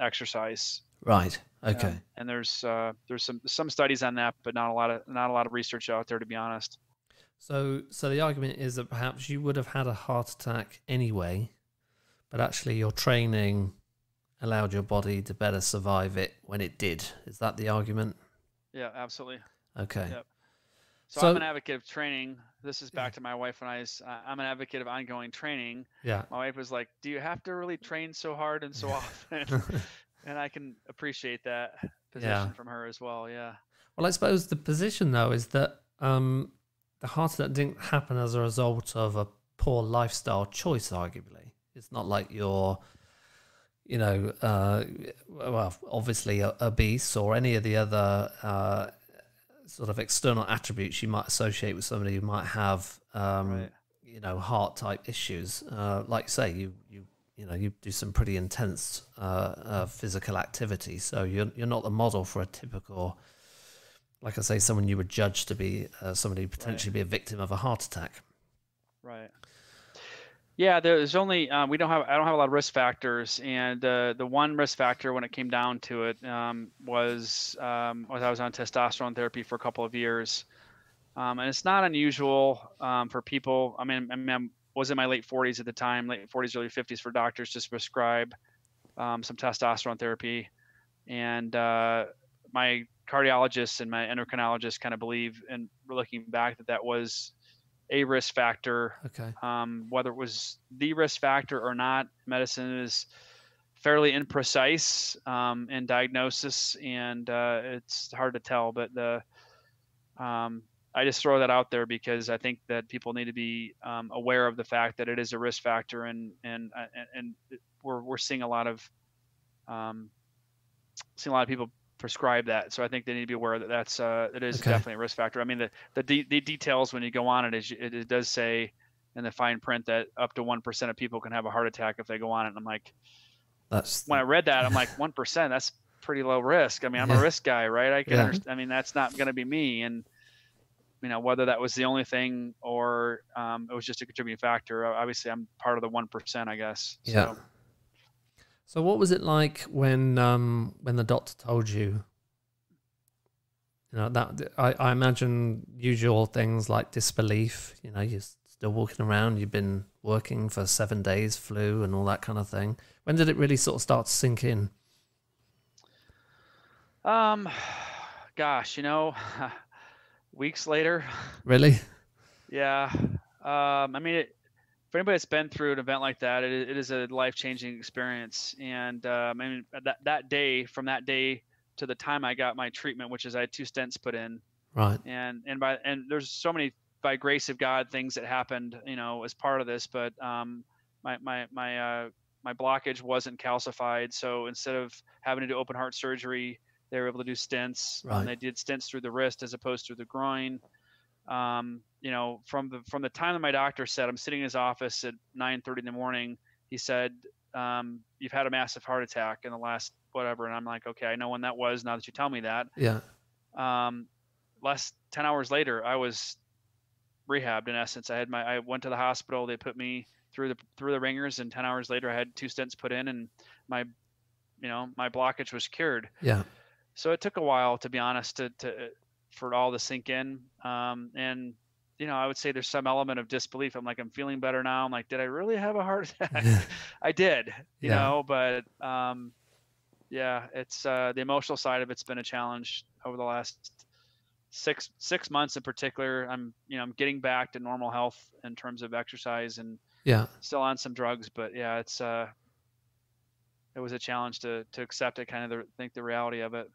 exercise. Right. Okay. And there's some studies on that, but not a lot of research out there, to be honest. So the argument is that perhaps you would have had a heart attack anyway, but actually your training allowed your body to better survive it when it did. Is that the argument? Yeah, absolutely. Okay. Yep. So I'm an advocate of training. This is back to my wife and I. I'm an advocate of ongoing training. Yeah. My wife was like, "Do you have to really train so hard and so often?" And I can appreciate that position from her as well. Yeah. Well, I suppose the position though is that the heart attack didn't happen as a result of a poor lifestyle choice. Arguably, it's not like you're, you know, well, obviously obese or any of the other sort of external attributes you might associate with somebody who might have, you know, heart type issues. Like say you know, you do some pretty intense physical activity, so you're not the model for a typical, like I say, someone you would judge to be somebody who potentially be a victim of a heart attack. Right. Yeah, there's only I don't have a lot of risk factors, and the one risk factor when it came down to it was I was on testosterone therapy for a couple of years, and it's not unusual for people. I mean, I was in my late 40s at the time, late 40s, early 50s, for doctors to prescribe some testosterone therapy, and my cardiologists and my endocrinologists kind of believe, and looking back, that was a risk factor. Okay. Whether it was the risk factor or not, medicine is fairly imprecise in diagnosis, and it's hard to tell. But I just throw that out there because I think that people need to be aware of the fact that it is a risk factor, and we're seeing a lot of people prescribe that. So I think they need to be aware that it is definitely a risk factor. I mean, the details when you go on it is, it does say in the fine print that up to 1% of people can have a heart attack if they go on it. And I'm like, when I read that, I'm like, 1%, that's pretty low risk. I mean, I'm a risk guy, right? I can understand. I mean, that's not going to be me. And you know, whether that was the only thing or it was just a contributing factor, obviously I'm part of the 1%, I guess. Yeah. So what was it like when the doctor told you? You know, that I imagine usual things like disbelief. You know, you're still walking around. You've been working for 7 days, flu, and all that kind of thing. When did it really sort of start to sink in? Gosh, you know, weeks later. Really? Yeah. I mean, for anybody that's been through an event like that, it is a life-changing experience. And I mean, from that day to the time I got my treatment, which is I had 2 stents put in. Right. And there's so many, by grace of God, things that happened, you know, as part of this. But my blockage wasn't calcified, so instead of having to do open heart surgery, they were able to do stents. Right. And they did stents through the wrist as opposed to the groin. You know, from the time that my doctor said, I'm sitting in his office at 9:30 in the morning, he said, you've had a massive heart attack in the last whatever. And I'm like, okay, I know when that was, now that you tell me that. Yeah. 10 hours later, I was rehabbed in essence. I went to the hospital, they put me through the ringers, and 10 hours later I had 2 stents put in, and my blockage was cured. Yeah. So it took a while, to be honest, for it all to sink in. And, you know, I would say there's some element of disbelief. I'm like, I'm feeling better now. I'm like, did I really have a heart attack? I did, you know, but yeah, it's the emotional side of it's been a challenge over the last six months in particular. I'm getting back to normal health in terms of exercise and still on some drugs, but yeah, it's, it was a challenge to accept it, kind of think the reality of it.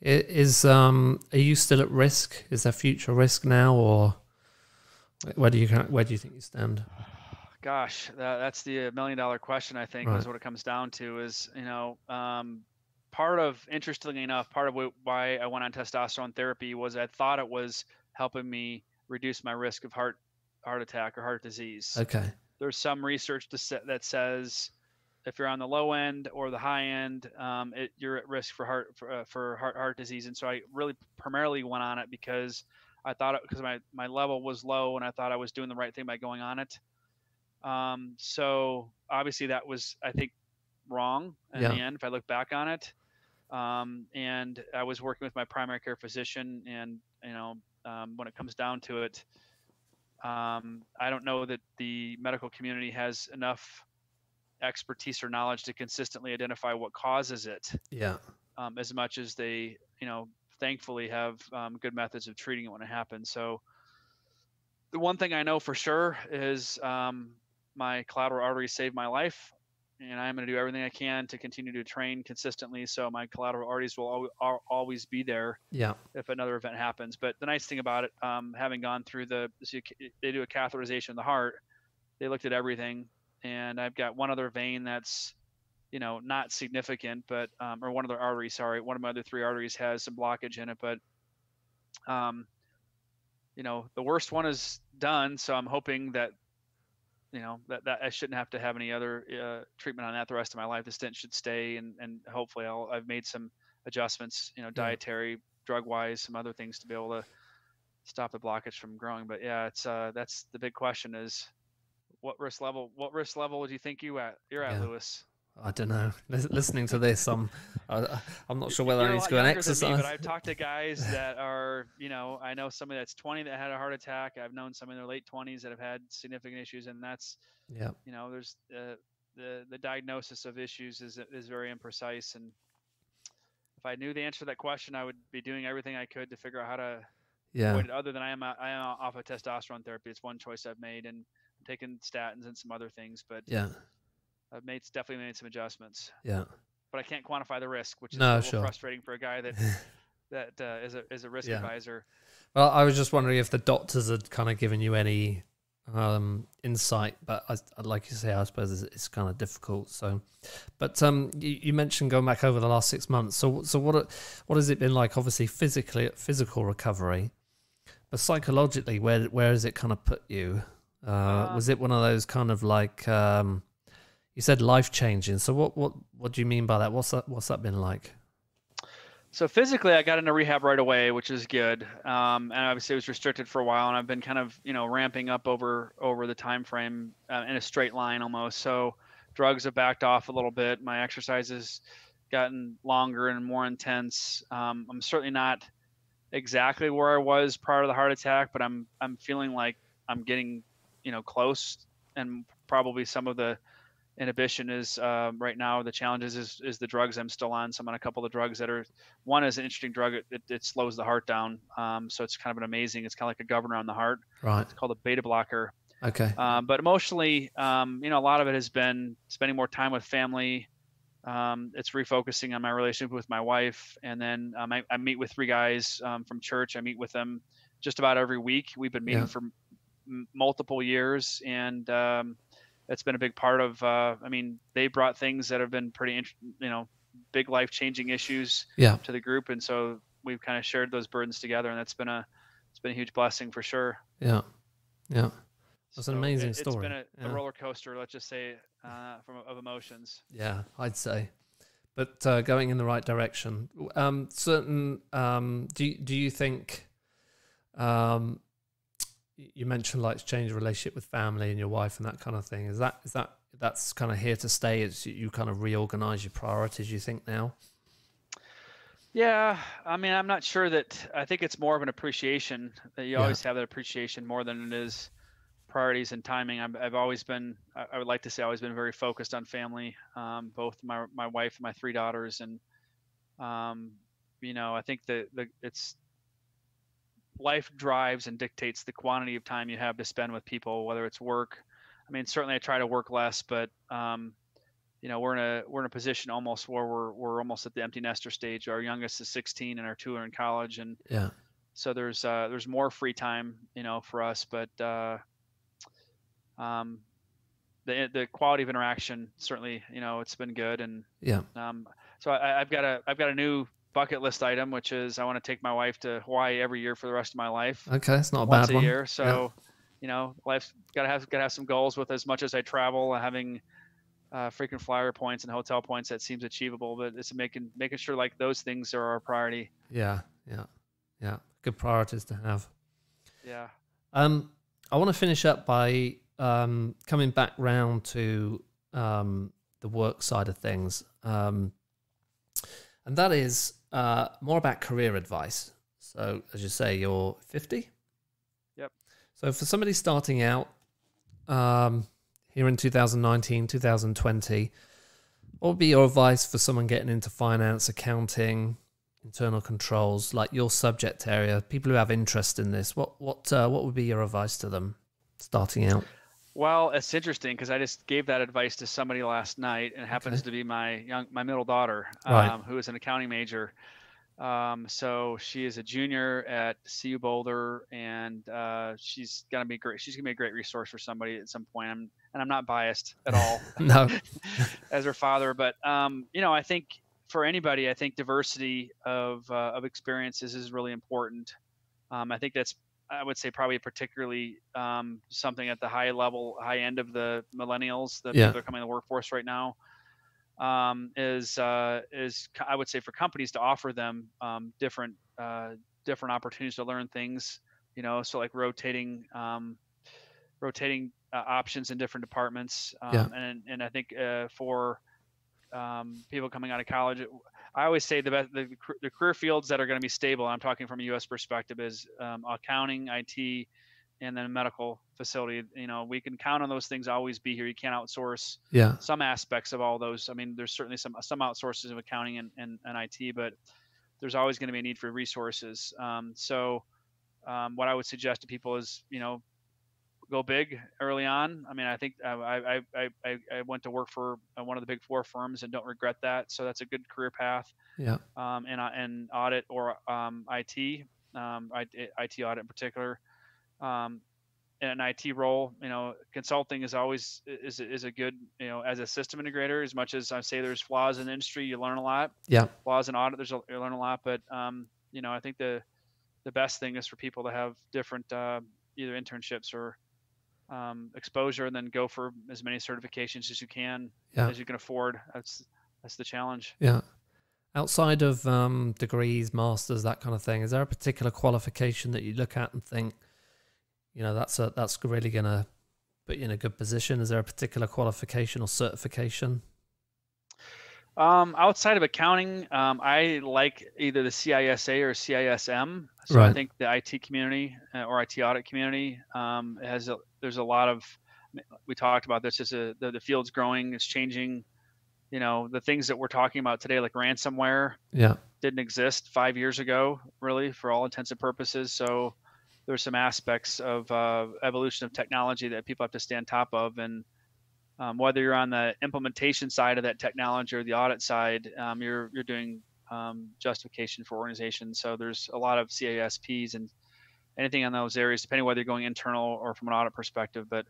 It is, are you still at risk? Is there future risk now, or where do you think you stand? Gosh, that's the $1 million question, I think, is what it comes down to is, you know, interestingly enough, part of why I went on testosterone therapy was I thought it was helping me reduce my risk of heart attack or heart disease. Okay. There's some research that says if you're on the low end or the high end, you're at risk for heart disease. And so I really primarily went on it because I thought it, because my level was low and I thought I was doing the right thing by going on it. So obviously that was, I think, wrong in the end, if I look back on it. And I was working with my primary care physician, and, you know, when it comes down to it, I don't know that the medical community has enough expertise or knowledge to consistently identify what causes it. Yeah. As much as they, you know, thankfully have good methods of treating it when it happens. So the one thing I know for sure is my collateral artery saved my life, and I'm going to do everything I can to continue to train consistently. So my collateral arteries will always be there if another event happens. But the nice thing about it, having gone through they do a catheterization of the heart. They looked at everything, and I've got one other vein that's, you know, not significant, but, or one of their arteries, sorry, one of my other three arteries has some blockage in it, but, you know, the worst one is done. So I'm hoping that, you know, that I shouldn't have to have any other treatment on that the rest of my life. The stent should stay, and hopefully I've made some adjustments, you know, dietary, drug-wise, some other things to be able to stop the blockage from growing. But yeah, it's that's the big question is, what risk level do you think you're at, Lewis? I don't know. Listening to this, I'm not sure whether I need to go and exercise. But I've talked to guys that are, you know, I know somebody that's 20 that had a heart attack. I've known some in their late 20s that have had significant issues, and that's, you know, there's the diagnosis of issues is very imprecise. And if I knew the answer to that question, I would be doing everything I could to figure out how to avoid it. Other than I am off of testosterone therapy. It's one choice I've made, and I'm taking statins and some other things, but I've definitely made some adjustments. Yeah, but I can't quantify the risk, which is frustrating for a guy that is a risk advisor. Well, I was just wondering if the doctors had kind of given you any insight, but like you say, I suppose it's kind of difficult. So, but you mentioned going back over the last 6 months. So what has it been like? Obviously, physical recovery, but psychologically, where has it kind of put you? Was it one of those kind of like? You said life-changing. So what do you mean by that? What's that been like? So physically, I got into rehab right away, which is good. And obviously, it was restricted for a while, and I've been kind of, you know, ramping up over the time frame in a straight line almost. So drugs have backed off a little bit. My exercise has gotten longer and more intense. I'm certainly not exactly where I was prior to the heart attack, but I'm feeling like I'm getting, you know, close, and probably some of the inhibition is right now. The challenges is the drugs I'm still on. So I'm on a couple of drugs that are, one is an interesting drug. It slows the heart down. So it's kind of it's kind of like a governor on the heart. Right. It's called a beta blocker. Okay. But emotionally, you know, a lot of it has been spending more time with family. It's refocusing on my relationship with my wife. And then I meet with three guys from church. I meet with them just about every week. We've been meeting for multiple years, and, that's been a big part of, I mean, they brought things that have been pretty, you know, big life-changing issues to the group. And so we've kind of shared those burdens together, and that's been a huge blessing for sure. Yeah. Yeah. That's an amazing story. It's been a roller coaster, let's just say, of emotions. Yeah, I'd say, but, going in the right direction. Do you think, you mentioned like change of relationship with family and your wife and that kind of thing. That's kind of here to stay? It's you kind of reorganize your priorities, you think, now? Yeah. I mean, I'm not sure that, I think it's more of an appreciation that you always have that appreciation more than it is priorities and timing. I've always been, I would like to say, always been very focused on family, both my wife and my three daughters. And, you know, I think life drives and dictates the quantity of time you have to spend with people, whether it's work. I mean, certainly I try to work less, but, you know, we're in a position almost where we're almost at the empty nester stage. Our youngest is 16 and our two are in college. And so there's more free time, you know, for us, but, the quality of interaction, certainly, you know, it's been good. And, so I've got a new bucket list item, which is I want to take my wife to Hawaii every year for the rest of my life. Okay, it's not a bad one. Year, so you know, life's gotta have some goals. With as much as I travel, having frequent flyer points and hotel points, that seems achievable, but it's making sure like those things are our priority. Yeah, good priorities to have. Yeah. I want to finish up by coming back round to the work side of things. And that is more about career advice. So as you say, you're 50. Yep. So for somebody starting out here in 2019, 2020, what would be your advice for someone getting into finance, accounting, internal controls, like your subject area, people who have interest in this? What would be your advice to them starting out? Well, it's interesting because I just gave that advice to somebody last night, and it happens to be my middle daughter, who is an accounting major. So she is a junior at CU Boulder, and she's gonna be great. She's gonna be a great resource for somebody at some point. And I'm not biased at all, no, as her father. But you know, I think for anybody, I think diversity of experiences is really important. I think that's, I would say, probably particularly something at the high end of the millennials that are coming to the workforce right now, is I would say for companies to offer them different opportunities to learn things, you know, so like rotating options in different departments. And I think for people coming out of college, I always say the career fields that are going to be stable, and I'm talking from a U.S. perspective, is accounting, IT, and then medical facility. You know, we can count on those things always be here. You can't outsource some aspects of all those. I mean, there's certainly some outsources of accounting and IT, but there's always going to be a need for resources. So what I would suggest to people is, you know, go big early on. I mean, I think I went to work for one of the big four firms and don't regret that. So that's a good career path. Yeah. And audit or IT, IT audit in particular, an IT role. You know, consulting is always is a good, you know, as a system integrator. As much as I say there's flaws in the industry, you learn a lot. Yeah. Flaws in audit, you learn a lot. But you know, I think the best thing is for people to have different either internships or exposure, and then go for as many certifications as you can, as you can afford. That's the challenge. Yeah. Outside of degrees, masters, that kind of thing, is there a particular qualification that you look at and think, you know, that's really gonna put you in a good position? Is there a particular qualification or certification? Outside of accounting, I like either the CISA or CISM. So I think the IT community or IT audit community there's a lot of, we talked about this, the field's growing, it's changing. You know, the things that we're talking about today, like ransomware, didn't exist 5 years ago, really, for all intents and purposes. So there's some aspects of evolution of technology that people have to stay on top of, and whether you're on the implementation side of that technology or the audit side, you're doing justification for organizations. So there's a lot of CISPs and anything in those areas, depending whether you're going internal or from an audit perspective. But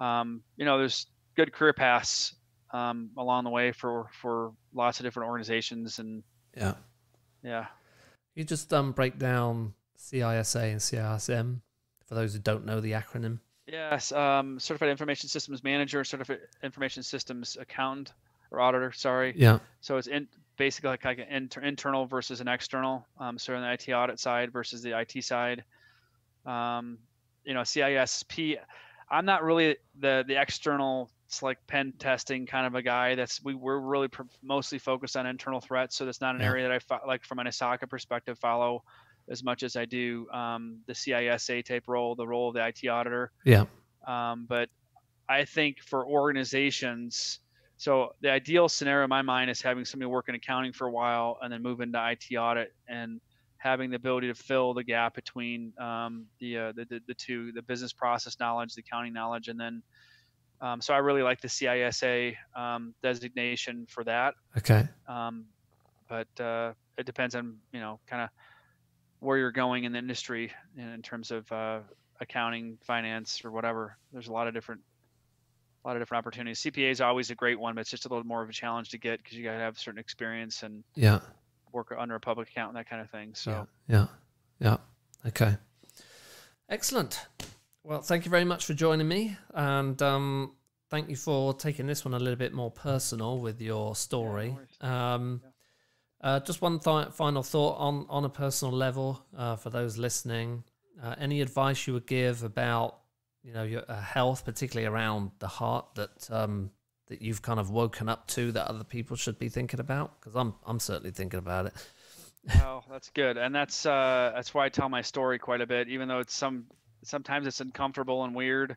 you know, there's good career paths along the way for lots of different organizations. And you just break down CISA and CISM for those who don't know the acronym. Yes, Certified Information Systems Manager, Certified Information Systems Accountant or Auditor, sorry. Yeah. So it's basically like an internal versus an external, so on the IT audit side versus the IT side. You know, CISP, I'm not really the external, it's like pen testing kind of a guy. We're really mostly focused on internal threats, so that's not an area that I, like from an ISACA perspective, follow as much as I do the CISA type role, the role of the IT auditor. Yeah. But I think for organizations, so the ideal scenario in my mind is having somebody work in accounting for a while and then move into IT audit, and having the ability to fill the gap between the two, the business process knowledge, the accounting knowledge, and then so I really like the CISA designation for that. Okay. But it depends on, you know, kind of where you're going in the industry in terms of accounting, finance, or whatever. There's a lot of different opportunities. CPA is always a great one, but it's just a little more of a challenge to get, because you got to have certain experience and work under a public accountant, that kind of thing. So okay, excellent. Well, thank you very much for joining me, and thank you for taking this one a little bit more personal with your story. Just one final thought on a personal level for those listening. Any advice you would give about, you know, your health, particularly around the heart, that that you've kind of woken up to that other people should be thinking about? Because I'm certainly thinking about it. Oh, that's good, and that's why I tell my story quite a bit, even though it's sometimes it's uncomfortable and weird.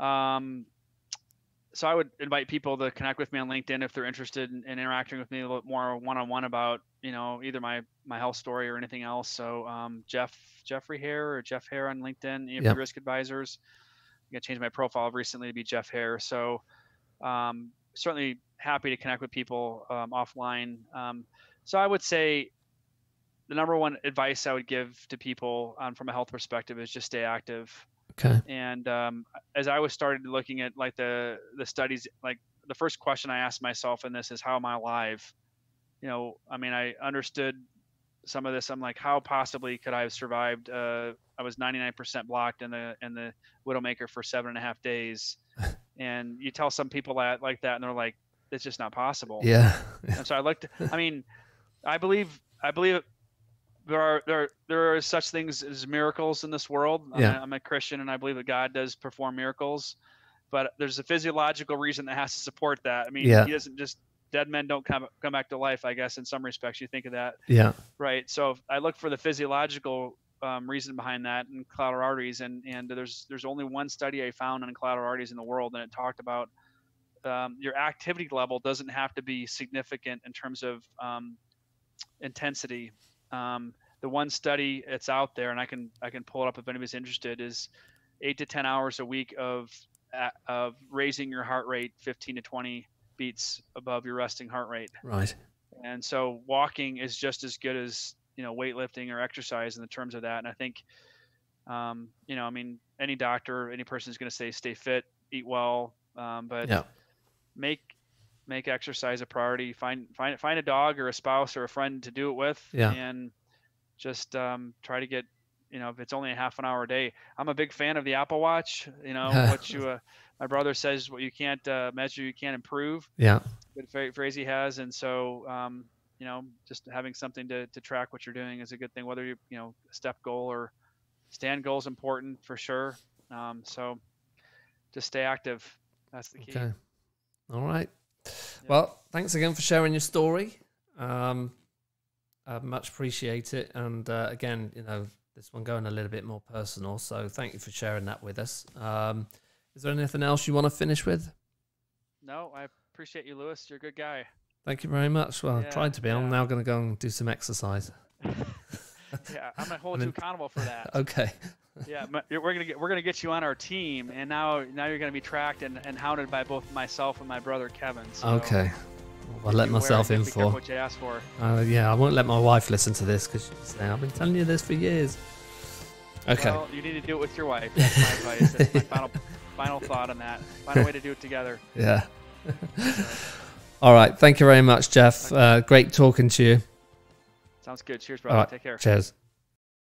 So I would invite people to connect with me on LinkedIn if they're interested in interacting with me a little more one-on-one about, you know, either my health story or anything else. So Jeff Hare on LinkedIn, ERP Risk Advisors. I'm gonna change my profile recently to be Jeff Hare. So certainly happy to connect with people offline. So I would say the #1 advice I would give to people from a health perspective is just stay active. Okay. And as I started looking at like the studies, like the first question I asked myself in this is, how am I alive? You know, I mean, I understood some of this. I'm like, how possibly could I have survived? I was 99% blocked in the Widowmaker for 7.5 days. And you tell some people that like that, and they're like, it's just not possible. Yeah. And so I looked. I mean, I believe there are such things as miracles in this world. Yeah. I'm a Christian, and I believe that God does perform miracles, but there's a physiological reason that has to support that. I mean, yeah. He doesn't just, dead men don't come back to life, I guess, in some respects. You think of that. Yeah. Right. So I look for the physiological reason behind that in collateral arteries. And there's only one study I found on collateral arteries in the world. And it talked about your activity level doesn't have to be significant in terms of intensity. The one study that's out there, and I can pull it up if anybody's interested, is 8 to 10 hours a week of raising your heart rate 15 to 20 beats above your resting heart rate. Right. And so walking is just as good as, you know, weightlifting or exercise in the terms of that. And I think, you know, I mean, any doctor, any person is going to say, stay fit, eat well, but yeah. Make exercise a priority. Find a dog or a spouse or a friend to do it with, yeah. And just try to get, you know, if it's only a ½ hour a day. I'm a big fan of the Apple Watch. You know, what you, my brother says, what you can't measure, you can't improve. Yeah, good phrase he has. And so, you know, just having something to track what you're doing is a good thing. Whether you know, step goal or stand goal is important for sure. So, just stay active. That's the key. Okay. All right. Well, thanks again for sharing your story. I much appreciate it. And again, you know, this one going a little bit more personal. So thank you for sharing that with us. Is there anything else you want to finish with? No, I appreciate you, Lewis. You're a good guy. Thank you very much. Well, I tried to be. Yeah. I'm now going to go and do some exercise. Yeah, I'm going to hold you accountable for that. Okay. Yeah, we're gonna get you on our team, and now you're gonna be tracked and hounded by both myself and my brother Kevin. So okay, well, I let myself in for what you asked for. Yeah, I won't let my wife listen to this because I've been telling you this for years. Okay. Well, you need to do it with your wife. That's my advice. That's my final thought on that. Final way to do it together. Yeah. All right. Thank you very much, Jeff. Okay. Great talking to you. Sounds good. Cheers, brother. Right. Take care. Cheers.